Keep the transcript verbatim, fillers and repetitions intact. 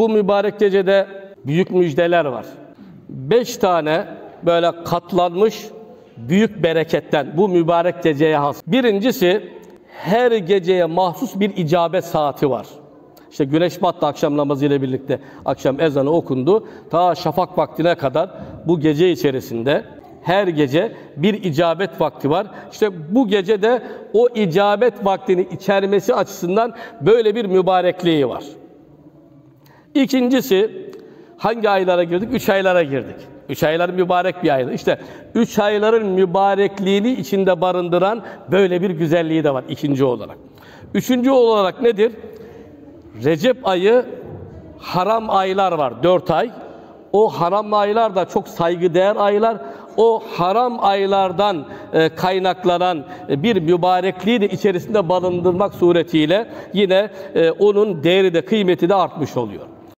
Bu mübarek gecede büyük müjdeler var. Beş tane böyle katlanmış büyük bereketten bu mübarek geceye has. Birincisi, her geceye mahsus bir icabet saati var. İşte güneş battı akşam namazı ile birlikte, akşam ezanı okundu. Ta şafak vaktine kadar bu gece içerisinde her gece bir icabet vakti var. İşte bu gece de o icabet vaktini içermesi açısından böyle bir mübarekliği var. İkincisi, hangi aylara girdik? Üç aylara girdik. Üç aylar mübarek bir aydır. İşte üç ayların mübarekliğini içinde barındıran böyle bir güzelliği de var ikinci olarak. Üçüncü olarak nedir? Recep ayı, haram aylar var, dört ay. O haram aylar da çok saygıdeğer aylar. O haram aylardan kaynaklanan bir mübarekliği de içerisinde barındırmak suretiyle yine onun değeri de, kıymeti de artmış oluyor.